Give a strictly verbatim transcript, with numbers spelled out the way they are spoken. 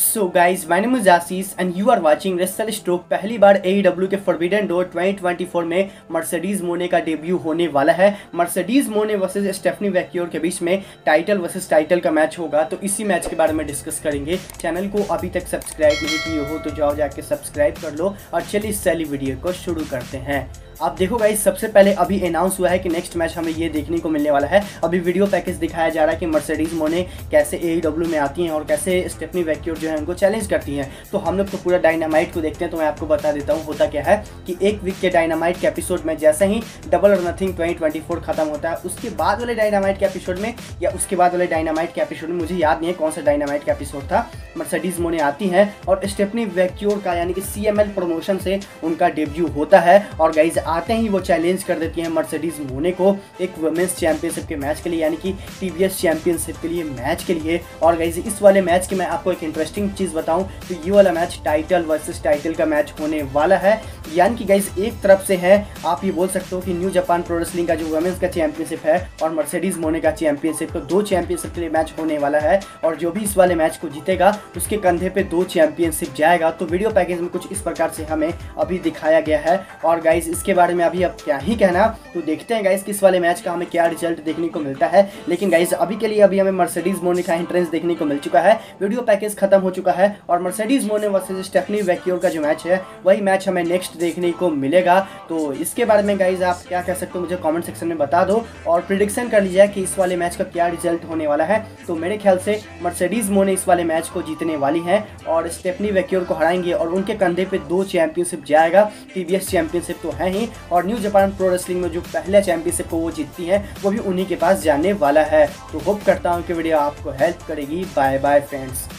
So guys my name is Ashish and you are watching wrestle stroke. पहली बार AEW के forbidden Door twenty twenty four में Mercedes Mone का debut होने वाला है। मर्सिडीज मोने वर्सेस स्टेफनी वैक्योर के बीच में टाइटल वर्सेस टाइटल का मैच होगा, तो इसी मैच के बारे में डिस्कस करेंगे। चैनल को अभी तक सब्सक्राइब नहीं किए हो तो जाओ जाके सब्सक्राइब कर लो और चलिए इस पहली वीडियो को शुरू करते हैं। आप देखो गाइस, सबसे पहले अभी अनाउंस हुआ है कि नेक्स्ट मैच हमें ये देखने को मिलने वाला है। अभी वीडियो पैकेज दिखाया जा रहा है कि मर्सिडीज मोने कैसे एईडब्ल्यू में आती हैं और कैसे स्टेफनी वैक्योर जो है उनको चैलेंज करती हैं। तो हम लोग तो पूरा डायनामाइट को देखते हैं, तो मैं आपको बता देता हूँ होता क्या है कि एक वीक के डायनामाइट के एपिसोड में जैसे ही डबल और नथिंग ट्वेंटी ट्वेंटी फोर खत्म होता है, उसके बाद वाले डायनामाइट के एपिसोड में या उसके बाद वाले डायनामाइट के एपिसोड में, मुझे याद नहीं है कौन सा डायनामाइट का एपिसोड था, मर्सिडीज मोने आती हैं और स्टेफनी वैक्योर का यानी कि सी एम एल प्रोमोशन से उनका डेब्यू होता है। और गाइज आते ही वो चैलेंज कर देती हैं मर्सिडीज मोने को एक वुमेंस चैंपियनशिप के मैच के लिए, यानी कि टीवीएस चैंपियनशिप के लिए मैच के लिए। और गाइस इस वाले मैच के मैं आपको एक इंटरेस्टिंग चीज़ बताऊं तो ये वाला मैच टाइटल वर्सेस टाइटल का मैच होने वाला है। यानी कि गाइस एक तरफ से है, आप ये बोल सकते हो कि न्यू जापान प्रो रेसलिंग का जो वुमेंस का चैंपियनशिप है और मर्सिडीज मोने का चैंपियनशिप, तो दो चैंपियनशिप के लिए मैच होने वाला है। और जो भी इस वाले मैच को जीतेगा उसके कंधे पर दो चैंपियनशिप जाएगा। तो वीडियो पैकेज में कुछ इस प्रकार से हमें अभी दिखाया गया है। और गाइज इसके बारे में अभी अब क्या ही कहना, तो देखते हैं गाइस किस वाले मैच का हमें क्या रिजल्ट देखने को मिलता है। लेकिन गाइस अभी के लिए अभी हमें मर्सिडीज मोने का एंट्रेंस देखने को मिल चुका है, वीडियो पैकेज खत्म हो चुका है। और मर्सिडीज मोने वर्सेस स्टेफनी वैक्योर का जो मैच है वही मैच हमें नेक्स्ट देखने को मिलेगा। तो इसके बारे में गाइज आप क्या कह सकते हो मुझे कॉमेंट सेक्शन में बता दो और प्रिडिक्शन कर लीजिए कि इस वाले मैच का क्या रिजल्ट होने वाला है। तो मेरे ख्याल से मर्सिडीज मोने इस वाले मैच को जीतने वाली है और स्टेफनी वैक्योर को हराएंगे और उनके कंधे पर दो चैंपियनशिप जाएगा। टीवीएस चैंपियनशिप तो है ही और न्यू जापान प्रो रेसलिंग में जो पहले चैंपियनशिप को वो जीतती है वो भी उन्हीं के पास जाने वाला है। तो होप करता हूँ कि वीडियो आपको हेल्प करेगी। Bye bye friends.